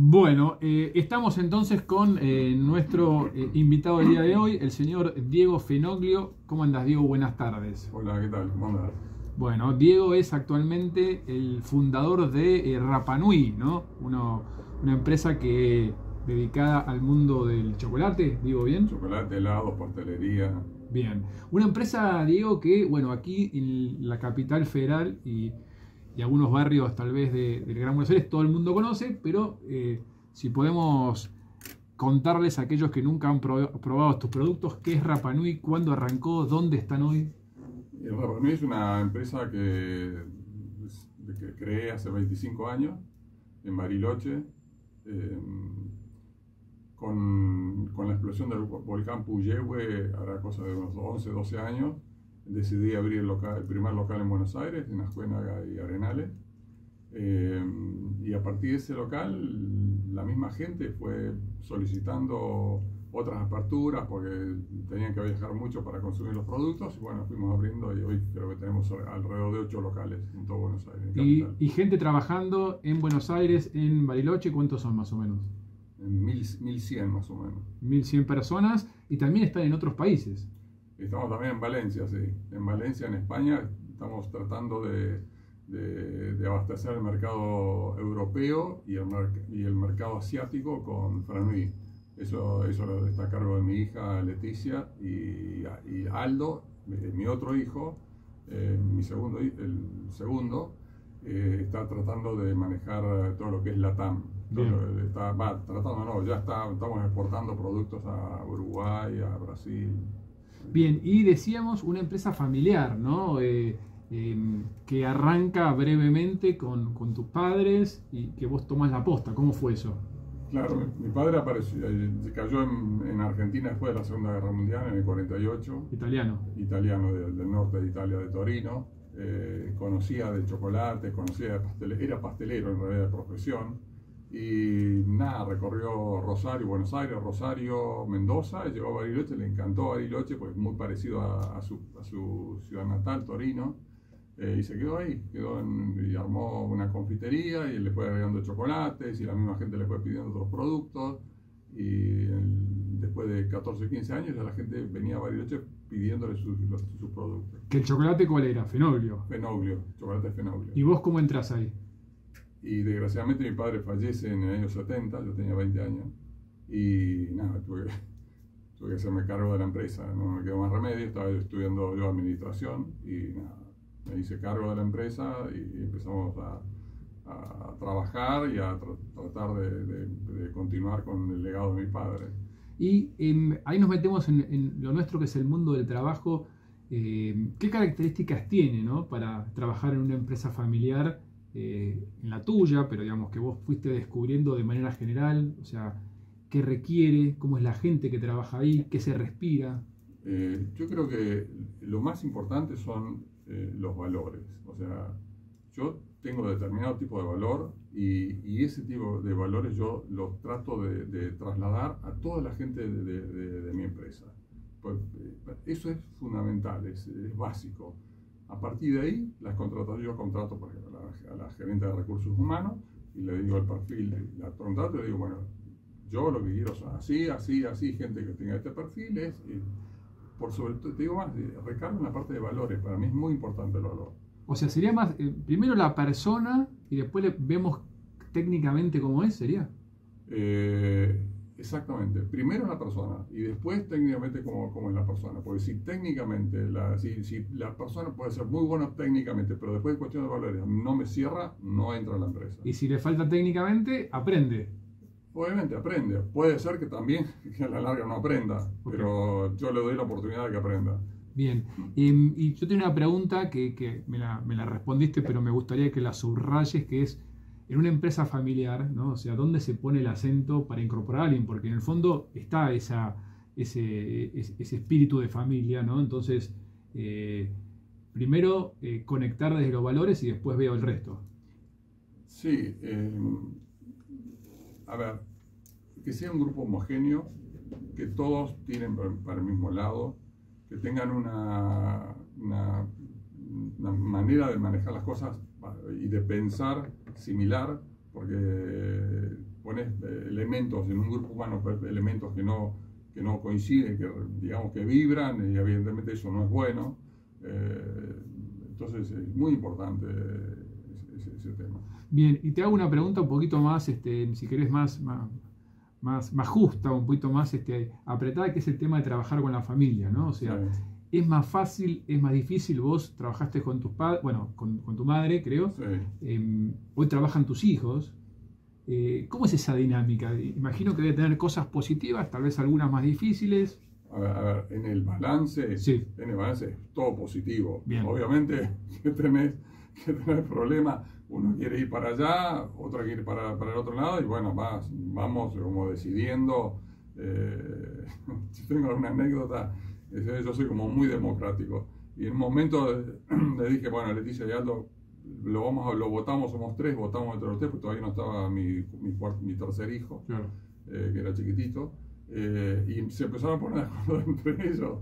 Bueno, estamos entonces con nuestro invitado del día de hoy, el señor Diego Fenoglio. ¿Cómo andas, Diego? Buenas tardes. Hola, ¿qué tal? ¿Cómo andas? Bueno, Diego es actualmente el fundador de Rapanui, ¿no? Una empresa que dedicada al mundo del chocolate, ¿digo bien? Chocolate, helados, pastelería. Bien. Una empresa, Diego, que, bueno, aquí en la capital federal y algunos barrios tal vez del Gran Buenos Aires todo el mundo conoce, pero si podemos contarles a aquellos que nunca han probado tus productos, ¿qué es Rapanui? ¿Cuándo arrancó? ¿Dónde están hoy? Rapanui es una empresa que creé hace 25 años en Bariloche, con la explosión del volcán Puyehue, ahora cosa de unos 11, 12 años. Decidí abrir el primer local en Buenos Aires, en Azcuenaga y Arenales. Y a partir de ese local, la misma gente fue solicitando otras aperturas porque tenían que viajar mucho para consumir los productos. Y bueno, fuimos abriendo y hoy creo que tenemos alrededor de 8 locales en todo Buenos Aires. ¿Y gente trabajando en Buenos Aires, en Bariloche? ¿Cuántos son más o menos? 1100 más o menos. 1100 personas, y también están en otros países. Estamos también en Valencia, sí. En Valencia, en España, estamos tratando de abastecer el mercado europeo y el mercado asiático con Rapanui. Eso está a cargo de mi hija Leticia y Aldo, mi otro hijo, el segundo, está tratando de manejar todo lo que es LATAM. Estamos exportando productos a Uruguay, a Brasil. Bien, y decíamos una empresa familiar, ¿no? Que arranca brevemente con tus padres y que vos tomás la posta. ¿Cómo fue eso? Claro, mi padre cayó en Argentina después de la Segunda Guerra Mundial, en el 48. Italiano. Italiano del norte de Italia, de Torino. Conocía de chocolate, conocía de pasteles, era pastelero en realidad de profesión. Y nada, recorrió Rosario, Buenos Aires, Rosario, Mendoza, llegó a Bariloche, le encantó Bariloche, pues muy parecido a su ciudad natal, Torino, y se quedó ahí, y armó una confitería y le fue agregando chocolates y la misma gente le fue pidiendo otros productos, y después de 14, 15 años ya la gente venía a Bariloche pidiéndole sus productos. ¿Qué el chocolate cuál era? ¿Fenoglio? Fenoglio, chocolate Fenoglio. ¿Y vos cómo entras ahí? Y desgraciadamente mi padre fallece en el año 70, yo tenía 20 años, y nada, tuve que hacerme cargo de la empresa, no me quedó más remedio, estaba estudiando yo administración, y nada, me hice cargo de la empresa y empezamos a trabajar y a tratar de continuar con el legado de mi padre. Y ahí nos metemos en lo nuestro, que es el mundo del trabajo. ¿Qué características tiene, ¿no?, para trabajar en una empresa familiar? En la tuya, pero digamos que vos fuiste descubriendo de manera general, o sea, qué requiere, cómo es la gente que trabaja ahí, qué se respira. Yo creo que lo más importante son los valores. O sea, yo tengo determinado tipo de valor y ese tipo de valores yo los trato de trasladar a toda la gente de mi empresa. Pues, eso es fundamental, es básico. A partir de ahí, yo contrato por ejemplo, a la gerente de recursos humanos y le digo el perfil, la contrato y le digo, bueno, yo lo que quiero son así, así, así, gente que tenga este perfil es, por sobre todo, te digo más, recargo en la parte de valores, para mí es muy importante el valor. O sea, sería más, primero la persona y después vemos técnicamente cómo es, ¿sería? Exactamente, primero la persona y después técnicamente cómo es la persona, porque si técnicamente, si la persona puede ser muy buena técnicamente, pero después en cuestión de valores no me cierra, no entra a la empresa. Y si le falta técnicamente, aprende. Obviamente aprende, puede ser que también a la larga no aprenda, okay, pero yo le doy la oportunidad de que aprenda. Bien, y yo tengo una pregunta que me la respondiste, pero me gustaría que la subrayes, que es: en una empresa familiar, ¿no? O sea, ¿dónde se pone el acento para incorporar a alguien? Porque en el fondo está ese espíritu de familia, ¿no? Entonces, primero conectar desde los valores y después veo el resto. Sí. A ver, que sea un grupo homogéneo, que todos tiren para el mismo lado, que tengan una manera de manejar las cosas y de pensar similar, porque pones elementos en un grupo humano, elementos que no coinciden, que digamos que vibran, y evidentemente eso no es bueno. Entonces es muy importante ese tema. Bien, y te hago una pregunta un poquito más, si querés, más justa, un poquito más apretada, que es el tema de trabajar con la familia, ¿no? O sea, sí. ¿Es más fácil, es más difícil? Vos trabajaste con tus padres, bueno, con tu madre, creo. Sí. Hoy trabajan tus hijos. ¿Cómo es esa dinámica? Imagino que debe tener cosas positivas, tal vez algunas más difíciles. A ver, en el balance, sí. En el balance es todo positivo. Bien. Obviamente que tenés problemas, uno quiere ir para allá, otro quiere ir para el otro lado, y bueno, vamos como decidiendo. Si tengo alguna anécdota, yo soy como muy democrático, y en un momento le dije, bueno, Leticia y Aldo, lo votamos, somos tres, votamos entre los tres, porque todavía no estaba mi tercer hijo, claro. Que era chiquitito, y se empezaron a poner de acuerdo entre ellos,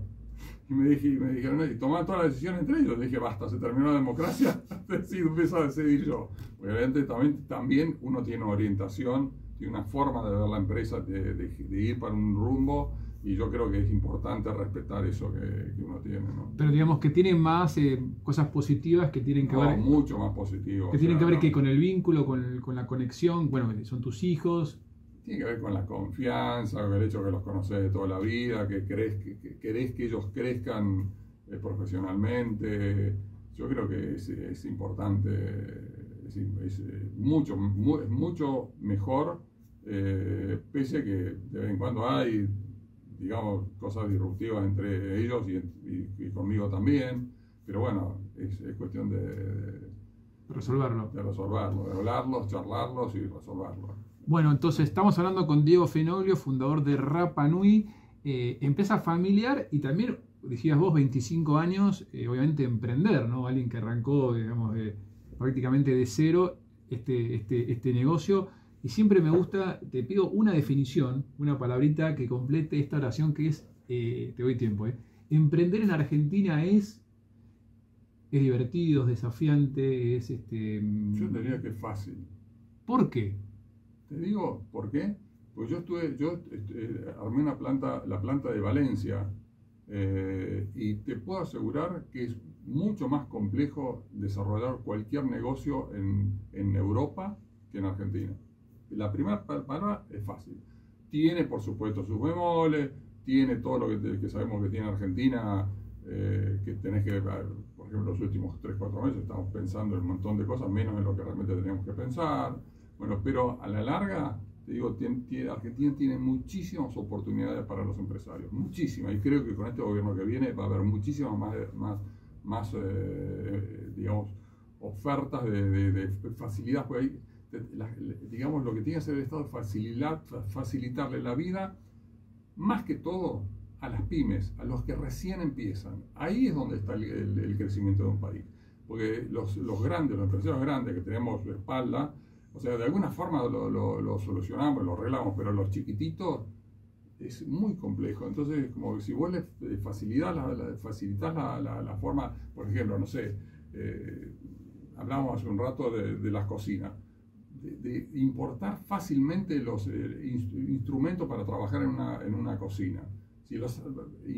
y me dijeron, y tomaron toda la decisión entre ellos. Le dije, basta, se terminó la democracia, sí, empiezo a decidir yo. Obviamente también uno tiene orientación, tiene una forma de ver la empresa, de ir para un rumbo, y yo creo que es importante respetar eso que uno tiene, ¿no? Pero digamos que tienen más cosas positivas que tienen que ver... mucho más positivo. Que tienen que ver que con el vínculo, con la conexión, bueno, son tus hijos... Tiene que ver con la confianza, con el hecho que los conoces de toda la vida, que querés que ellos crezcan profesionalmente. Yo creo que es importante, es mucho mejor, pese a que de vez en cuando hay, digamos, cosas disruptivas entre ellos y conmigo también, pero bueno, es cuestión de resolverlo, de hablarlos, charlarlos y resolverlos. Bueno, entonces estamos hablando con Diego Fenoglio, fundador de Rapanui, empresa familiar, y también, decías vos, 25 años, obviamente emprender, ¿no? Alguien que arrancó, digamos, prácticamente de cero este negocio. Y siempre me gusta, te pido una definición, una palabrita que complete esta oración, que es, te doy tiempo, emprender en Argentina es divertido, es desafiante, es... Yo diría que es fácil. ¿Por qué? Te digo, ¿por qué? Pues yo armé la planta de Valencia, y te puedo asegurar que es mucho más complejo desarrollar cualquier negocio en Europa que en Argentina. La primera palabra es fácil. Tiene, por supuesto, sus bemoles, tiene todo lo que sabemos que tiene Argentina, que tenés que, por ejemplo, los últimos 3-4 meses estamos pensando en un montón de cosas, menos en lo que realmente teníamos que pensar. Bueno, pero a la larga, te digo, Argentina tiene muchísimas oportunidades para los empresarios, muchísimas, y creo que con este gobierno que viene va a haber muchísimas más digamos, ofertas de facilidades, porque hay, digamos, lo que tiene que hacer el Estado es facilitarle la vida, más que todo, a las pymes, a los que recién empiezan. Ahí es donde está el crecimiento de un país, porque los empresarios grandes que tenemos de espalda, o sea, de alguna forma lo solucionamos, lo arreglamos, pero los chiquititos es muy complejo. Entonces, como que si vos les facilitas la forma, por ejemplo, no sé, hablábamos hace un rato de las cocinas, de importar fácilmente los instrumentos para trabajar en una cocina. Y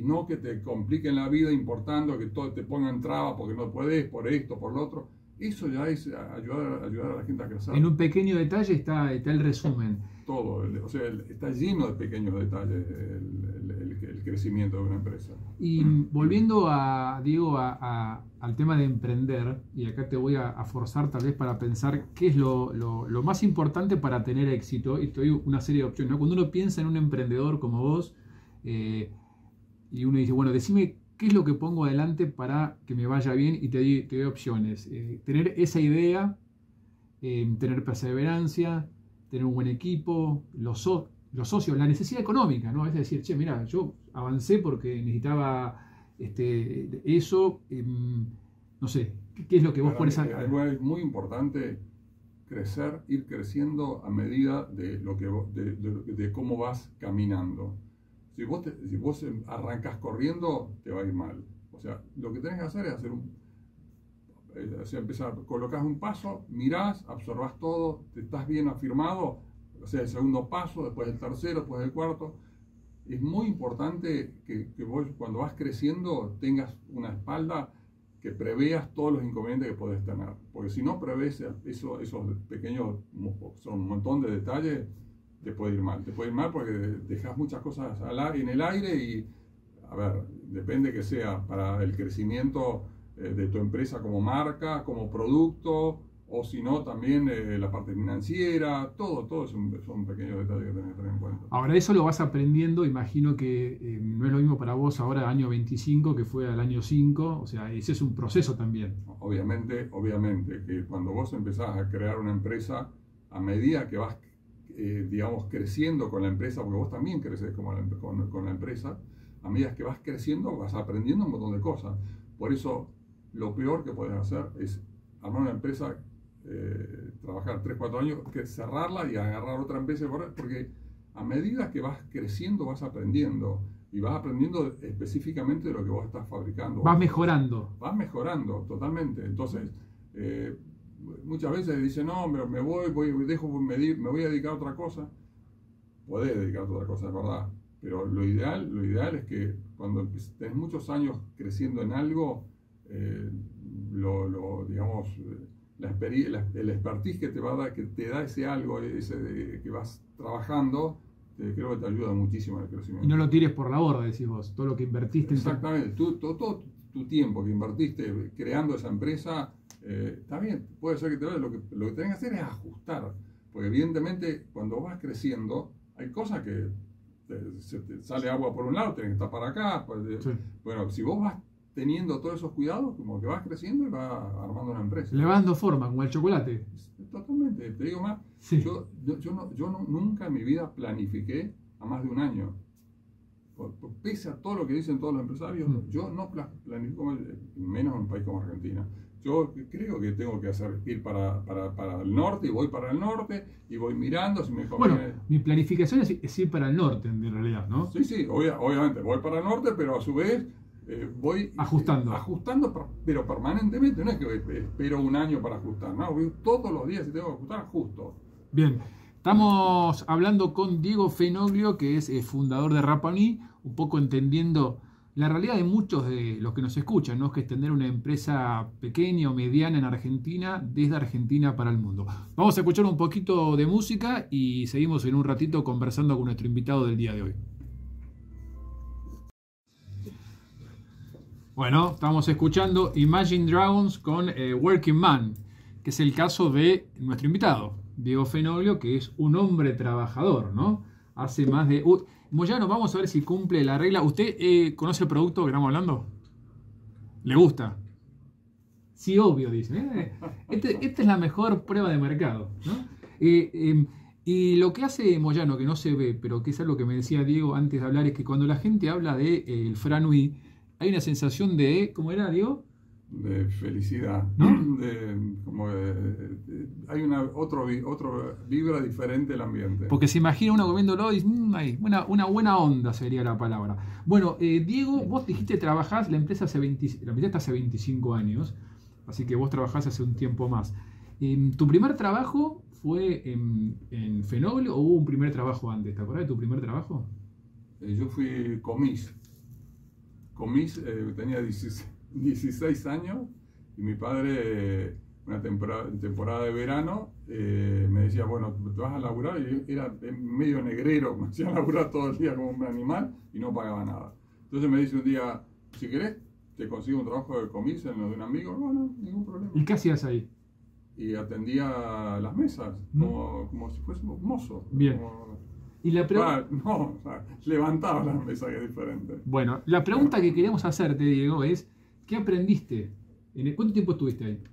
no que te compliquen la vida importando, que todo te pongan trabas porque no podés, por esto, por lo otro. Eso ya es ayudar a la gente a crecer. En un pequeño detalle está el resumen. Todo, o sea, está lleno de pequeños detalles el crecimiento de una empresa. Y volviendo a Diego, al tema de emprender, y acá te voy a forzar tal vez para pensar qué es lo más importante para tener éxito, y te doy una serie de opciones, ¿no? Cuando uno piensa en un emprendedor como vos, y uno dice, bueno, decime, ¿qué es lo que pongo adelante para que me vaya bien? Y te doy opciones. Tener esa idea, tener perseverancia, tener un buen equipo, los socios, la necesidad económica, ¿no? Es decir, che, mira, yo avancé porque necesitaba eso. No sé, ¿qué es lo que vos pones a... Es muy importante crecer, ir creciendo a medida de cómo vas caminando. Si vos arrancás corriendo, te va a ir mal. O sea, lo que tenés que hacer es empezar, colocás un paso, mirás, absorbás todo, te estás bien afirmado, o sea, el segundo paso, después el tercero, después el cuarto. Es muy importante que vos, cuando vas creciendo, tengas una espalda que preveas todos los inconvenientes que podés tener, porque si no prevés esos pequeños, son un montón de detalles, te puede ir mal. Te puede ir mal porque dejas muchas cosas en el aire y, a ver, depende que sea para el crecimiento de tu empresa como marca, como producto, o si no, también la parte financiera, todo son pequeños detalles que tenés que tener en cuenta. Ahora, eso lo vas aprendiendo, imagino que no es lo mismo para vos ahora año 25 que fue al año 5, o sea, ese es un proceso también. Obviamente, que cuando vos empezás a crear una empresa, a medida que vas, digamos, creciendo con la empresa, porque vos también creces con la empresa, a medida que vas creciendo vas aprendiendo un montón de cosas. Por eso, lo peor que podés hacer es armar una empresa, trabajar 3-4 años, cerrarla y agarrar otra empresa, porque a medida que vas creciendo vas aprendiendo, y vas aprendiendo específicamente de lo que vos estás fabricando. Vas mejorando totalmente. Entonces muchas veces dicen, no, pero me voy a dedicar a otra cosa. Podés dedicarte a otra cosa, es verdad, pero lo ideal es que cuando tenés muchos años creciendo en algo, digamos, el expertise que te da ese algo, que vas trabajando, creo que te ayuda muchísimo en el crecimiento. Y no lo tires por la borda, decís vos, todo lo que invertiste. Exactamente, todo tu tiempo que invertiste creando esa empresa, está bien, puede ser que te vaya. Lo que tenés que hacer es ajustar, porque evidentemente cuando vas creciendo hay cosas que te sale agua por un lado, tenés que estar para acá, pues, sí. Bueno, si vos vas teniendo todos esos cuidados, como que vas creciendo y vas armando una empresa. Le vas dando forma, como el chocolate. Totalmente, te digo más, sí. yo nunca en mi vida planifiqué a más de un año. Pese a todo lo que dicen todos los empresarios, yo no planifico, menos en un país como Argentina. Yo creo que tengo que ir para el norte, y voy para el norte, y voy mirando si me conviene. Bueno, mi planificación es ir para el norte, en realidad, ¿no? Sí, sí, obviamente, voy para el norte, pero a su vez voy ajustando. Ajustando, pero permanentemente. No es que espero un año para ajustar, no, todos los días si tengo que ajustar, ajusto. Bien, estamos hablando con Diego Fenoglio, que es el fundador de Rapanui, un poco entendiendo la realidad de muchos de los que nos escuchan, ¿no? Es que es tener una empresa pequeña o mediana en Argentina, desde Argentina para el mundo. Vamos a escuchar un poquito de música y seguimos en un ratito conversando con nuestro invitado del día de hoy. Bueno, estamos escuchando Imagine Dragons con Working Man, que es el caso de nuestro invitado, Diego Fenoglio, que es un hombre trabajador, ¿no? Hace más de... Moyano, vamos a ver si cumple la regla. ¿Usted conoce el producto que estamos hablando? ¿Le gusta? Sí, obvio, dice. Esta es la mejor prueba de mercado, ¿no? Y lo que hace Moyano, que no se ve, pero que es algo que me decía Diego antes de hablar, es que cuando la gente habla del Franui, hay una sensación de, ¿cómo era, Diego? De felicidad, ¿no? Hay otro vibra diferente el ambiente. Porque se imagina uno comiéndolo y una buena onda sería la palabra. Bueno, Diego, vos dijiste que trabajás, la empresa está hace 25 años, así que vos trabajás hace un tiempo más. ¿Tu primer trabajo fue en Fenoglio o hubo un primer trabajo antes? ¿Te acordás de tu primer trabajo? Yo fui comis. Tenía 16 años y mi padre, una temporada de verano, me decía, bueno, te vas a laburar, y era medio negrero, me hacía laburar todo el día como un animal y no pagaba nada. Entonces me dice un día, si querés, te consigo un trabajo de comis en lo de un amigo. Bueno, ningún problema. ¿Y qué hacías ahí? Y atendía las mesas, como si fuese mozo. Bien. Y la pregunta... levantaba las mesas, que es diferente. Bueno, la pregunta que queríamos hacerte, Diego, es ¿qué aprendiste? ¿Cuánto tiempo estuviste ahí?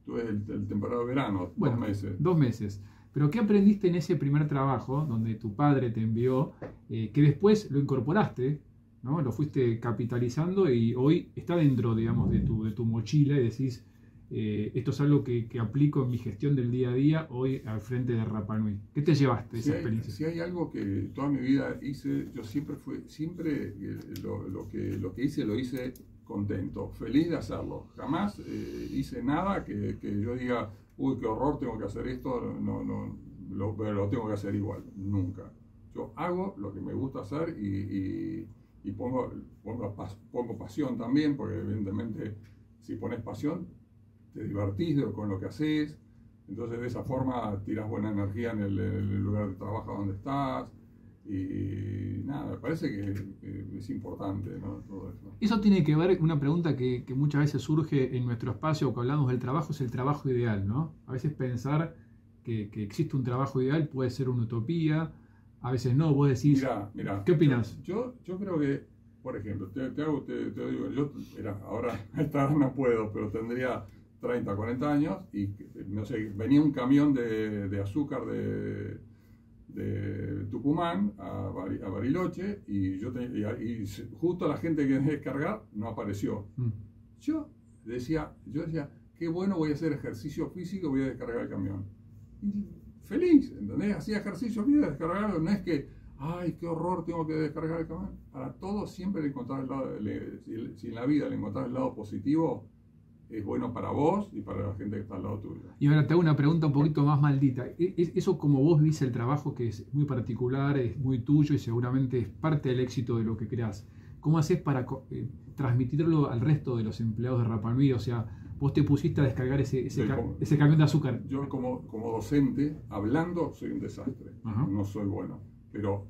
Estuve el temporada de verano, bueno, 2 meses. 2 meses. Pero ¿qué aprendiste en ese primer trabajo donde tu padre te envió, que después lo incorporaste, ¿no? Lo fuiste capitalizando y hoy está dentro, digamos, de tu mochila y decís, esto es algo que aplico en mi gestión del día a día hoy al frente de Rapanui? ¿Qué te llevaste de esa experiencia? Si hay algo que toda mi vida hice, yo siempre lo que hice lo hice contento, feliz de hacerlo. Jamás hice nada que yo diga, uy, qué horror, tengo que hacer esto. No, no, lo tengo que hacer igual, nunca. Yo hago lo que me gusta hacer y pongo pasión también, porque evidentemente si pones pasión, te divertís con lo que haces, entonces de esa forma tiras buena energía en el lugar de trabajo donde estás. Y nada, me parece que es importante, ¿no? Todo eso. Eso tiene que ver con una pregunta que muchas veces surge en nuestro espacio cuando hablamos del trabajo, es el trabajo ideal, ¿no? A veces pensar que existe un trabajo ideal puede ser una utopía, a veces no, vos decís, mirá, ¿qué opinas? Yo creo que, por ejemplo, te digo, yo mirá, ahora no puedo, pero tendría 30, 40 años y no sé, venía un camión de azúcar de Tucumán a Bariloche y yo justo la gente que dejé descargar no apareció. Yo decía, qué bueno, voy a hacer ejercicio físico, voy a descargar el camión. Y feliz, ¿entendés? Hacía ejercicio físico, descargarlo, no es que, ay, qué horror, tengo que descargar el camión. Para todos siempre le encontrar el lado, si en la vida le encontrar el lado positivo, es bueno para vos y para la gente que está al lado tuyo. Y ahora te hago una pregunta un poquito más maldita. Eso, como vos viste el trabajo, que es muy particular, es muy tuyo y seguramente es parte del éxito de lo que creás, ¿cómo haces para transmitirlo al resto de los empleados de Rapanui? O sea, vos te pusiste a descargar ese camión de azúcar. Yo como docente, hablando, soy un desastre. Ajá. No soy bueno, pero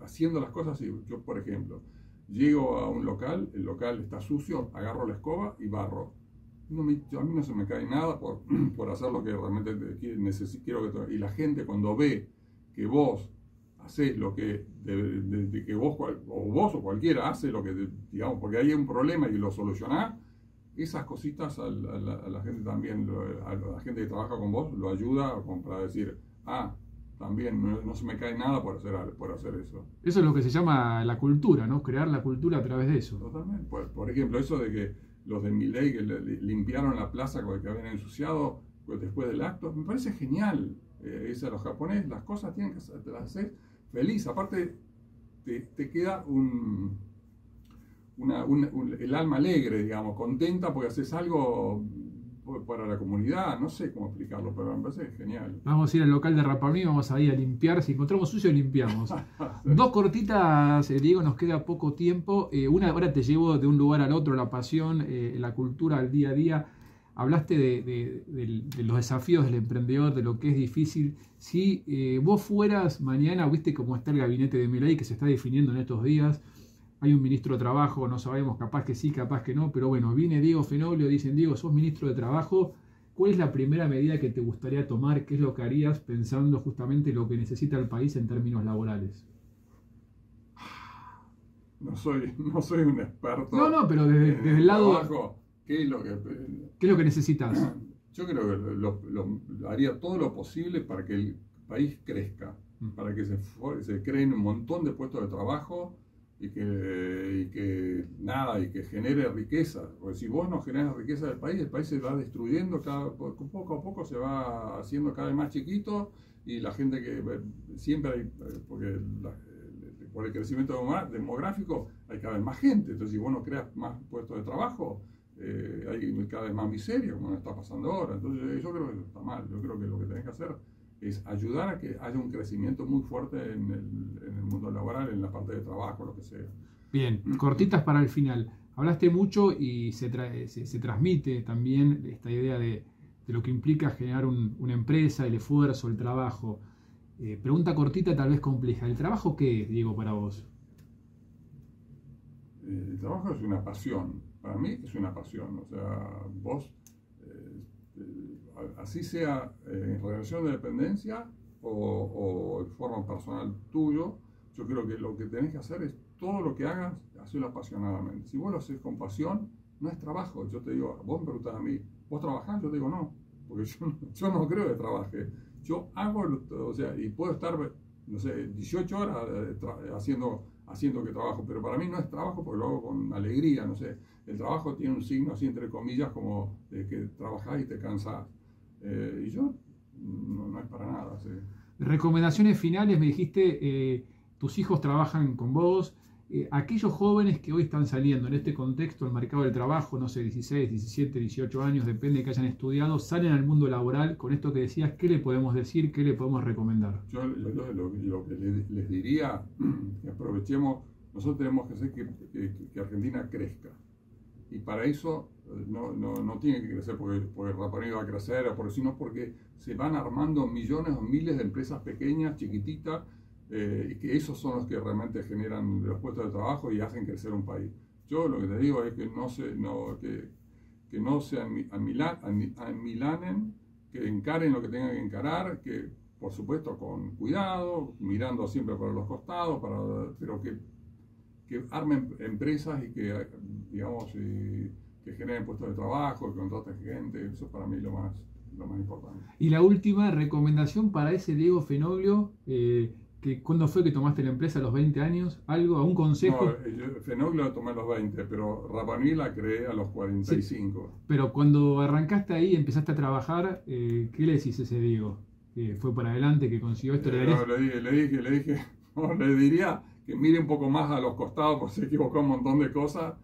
haciendo las cosas, yo por ejemplo, llego a un local, el local está sucio, agarro la escoba y barro. A mí no se me cae nada por hacer lo que realmente quiero. Y la gente cuando ve que vos hacés lo que, que vos o cualquiera hace lo que, digamos, porque hay un problema y lo solucionás, esas cositas a la gente también, a la gente que trabaja con vos, lo ayuda para decir, también no se me cae nada por hacer eso. Eso es lo que se llama la cultura, ¿no? Crear la cultura a través de eso. Totalmente. Por ejemplo, eso de que los de Milei que limpiaron la plaza con el que habían ensuciado después del acto, me parece genial. A los japoneses, las cosas tienen que las hacer feliz. Aparte, te queda el alma alegre, digamos, contenta porque haces algo para la comunidad. No sé cómo explicarlo, pero me parece genial. Vamos a ir al local de Rapanui, vamos a ir a limpiar. Si encontramos sucio, limpiamos. Sí. Dos cortitas, Diego, nos queda poco tiempo. Una hora te llevo de un lugar al otro, la pasión, la cultura, el día a día. Hablaste de los desafíos del emprendedor, de lo que es difícil. Si vos fueras mañana, viste cómo está el gabinete de Milei, que se está definiendo en estos días. Hay un ministro de Trabajo, no sabemos, capaz que sí, capaz que no, pero bueno, viene Diego Fenoglio, dicen, Diego, sos ministro de Trabajo, ¿cuál es la primera medida que te gustaría tomar? ¿Qué es lo que harías pensando justamente lo que necesita el país en términos laborales? No soy un experto. No, pero desde el lado trabajo, ¿qué es lo que necesitas? Yo creo que haría todo lo posible para que el país crezca, para que se creen un montón de puestos de trabajo. Y que genere riqueza, porque si vos no generas riqueza del país, el país se va destruyendo, poco a poco se va haciendo cada vez más chiquito y la gente que siempre hay, porque por el crecimiento demográfico hay cada vez más gente, entonces si vos no creas más puestos de trabajo, hay cada vez más miseria, como nos está pasando ahora, entonces yo creo que está mal, yo creo que lo que tenés que hacer es ayudar a que haya un crecimiento muy fuerte en el mundo laboral, en la parte de trabajo, lo que sea. Bien, cortitas para el final. Hablaste mucho y se transmite también esta idea de lo que implica generar una empresa, el esfuerzo, el trabajo. Pregunta cortita, tal vez compleja. ¿El trabajo qué es, Diego, para vos? El trabajo es una pasión. Para mí es una pasión. O sea, vos... así sea en relación de dependencia o en forma personal tuyo, yo creo que lo que tenés que hacer es todo lo que hagas, hacerlo apasionadamente. Si vos lo haces con pasión, no es trabajo. Yo te digo, vos me preguntás a mí, ¿vos trabajás? Yo te digo no, porque yo no creo que trabaje. Yo hago, o sea, y puedo estar, no sé, 18 horas haciendo que trabajo, pero para mí no es trabajo porque lo hago con alegría, no sé. El trabajo tiene un signo así, entre comillas, como de que trabajás y te cansás. Y yo no es para nada. Sí. Recomendaciones finales, me dijiste, tus hijos trabajan con vos, aquellos jóvenes que hoy están saliendo en este contexto al mercado del trabajo, no sé, 16, 17, 18 años, depende de que hayan estudiado, salen al mundo laboral con esto que decías, ¿qué le podemos decir? ¿Qué le podemos recomendar? Yo lo que les diría, que aprovechemos, nosotros tenemos que hacer que Argentina crezca. Y para eso no tiene que crecer porque Rapanui va a crecer, sino porque se van armando millones o miles de empresas pequeñas, chiquititas, que esos son los que realmente generan los puestos de trabajo y hacen crecer un país. Yo lo que te digo es que no se amilanen, que encaren lo que tengan que encarar, que por supuesto con cuidado, mirando siempre para los costados, pero que armen empresas y que, digamos, que generen puestos de trabajo, que contraten gente. Eso para mí es lo más importante. Y la última recomendación para ese Diego Fenoglio, ¿cuándo fue que tomaste la empresa? ¿A los 20 años? ¿Algo? ¿Un consejo? No, Fenoglio lo tomé a los 20, pero Rapanui la creé a los 45. Sí, pero cuando arrancaste ahí, empezaste a trabajar, ¿qué le decís a ese Diego? ¿Fue para adelante que consiguió esto? Le diría que mire un poco más a los costados, porque se equivocó un montón de cosas,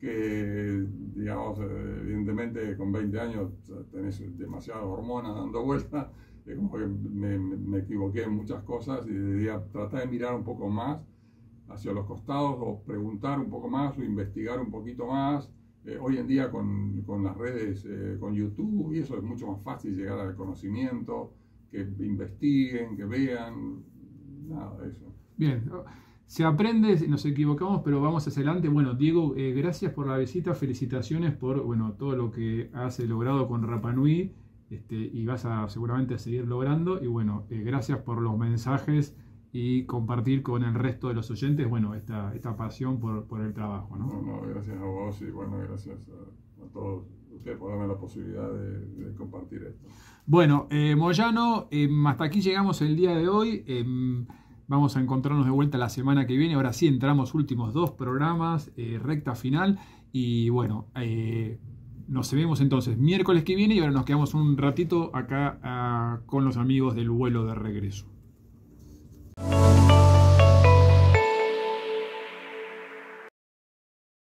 que, digamos, evidentemente con 20 años tenés demasiadas hormonas dando vueltas, es como que me equivoqué en muchas cosas y diría, tratar de mirar un poco más hacia los costados o preguntar un poco más o investigar un poquito más. Hoy en día con las redes, con YouTube, y eso es mucho más fácil llegar al conocimiento, que investiguen, que vean, nada de eso. Bien. Se aprende, nos equivocamos, pero vamos hacia adelante. Bueno, Diego, gracias por la visita, felicitaciones por todo lo que has logrado con Rapanui, y vas seguramente a seguir logrando. Y bueno, gracias por los mensajes y compartir con el resto de los oyentes, bueno, esta pasión por el trabajo, ¿no? Gracias a vos y bueno, gracias a todos ustedes por darme la posibilidad de compartir esto. Bueno, Moyano, hasta aquí llegamos el día de hoy. Vamos a encontrarnos de vuelta la semana que viene. Ahora sí entramos últimos dos programas, recta final. Y bueno, nos vemos entonces miércoles que viene. Y ahora nos quedamos un ratito acá con los amigos del vuelo de regreso.